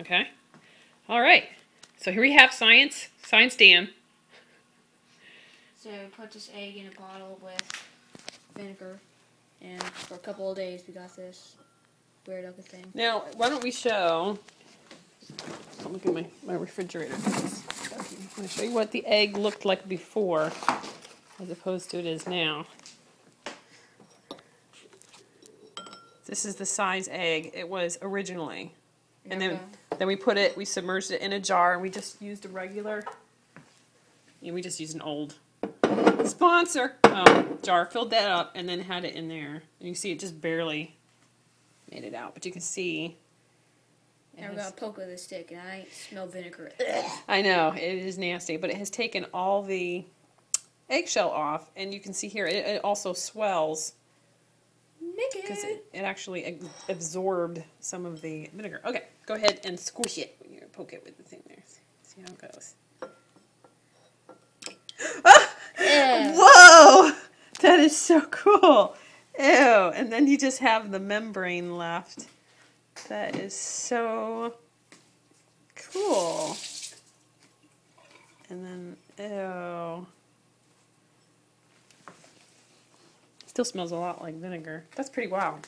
Okay? All right. So here we have science. Science Dan. So put this egg in a bottle with vinegar. And for a couple of days we got this weird looking thing. Now, why don't we show... I'll look at my refrigerator. I'm going to show you what the egg looked like before as opposed to it is now. This is the size egg it was originally. And then we put it, we submerged it in a jar, and we just used a regular, and we just used an old sponsor jar, filled that up, and then had it in there. And you see it just barely made it out, but you can see. And I'm going to poke with a stick, and I smell vinegar. I know, it is nasty, but it has taken all the eggshell off, and you can see here, it also swells. Because it actually absorbed some of the vinegar. Okay, go ahead and squish it. You poke it with the thing there. See how it goes. Oh! Yeah. Whoa! That is so cool. Ew. And then you just have the membrane left. That is so cool. And then, ew. Still smells a lot like vinegar. That's pretty wild.